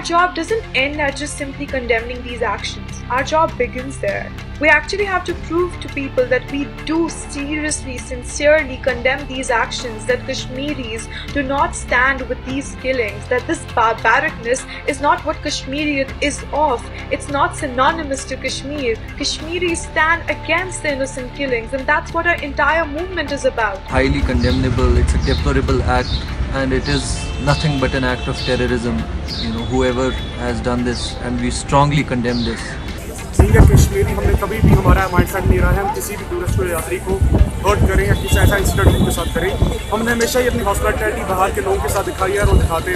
Our job doesn't end at just simply condemning these actions. Our job begins there. We actually have to prove to people that we do seriously, sincerely condemn these actions, that Kashmiris do not stand with these killings, that this barbaricness is not what Kashmiri is of. It's not synonymous to Kashmir. Kashmiris stand against the innocent killings, and that's what our entire movement is about. Highly condemnable, it's a deplorable act, and it is nothing but an act of terrorism, whoever has done this, and we strongly condemn this. Being a Kashmiri, we have never mindset we have any tourist or hurt or any such incident with us. We always show our hospitality with people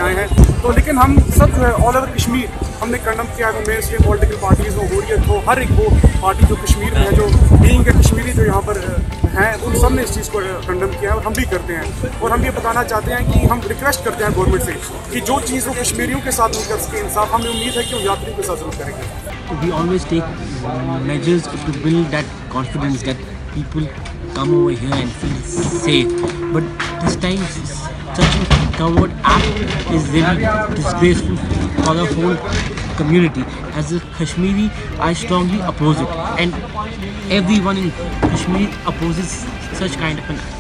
and but all over Kashmir, we have condemned the political parties, every party in Kashmir, being a Kashmiri here, उन सब ने इस चीज़ को condemn किया है और हम भी करते हैं और हम ये बताना चाहते हैं कि हम रिक्वेस्ट करते हैं गवर्नमेंट से कि जो चीज़ वो कश्मीरियों के साथ नहीं कर सके इंसाफ हमें उम्मीद है कि वो यात्रियों के साथ जरूर करेंगे। We always take measures to build that confidence that people come over here and feel safe, but this time such a coward act is really disgraceful for the whole community. As a Kashmiri, I strongly oppose it, and everyone in Kashmir opposes such kind of an act.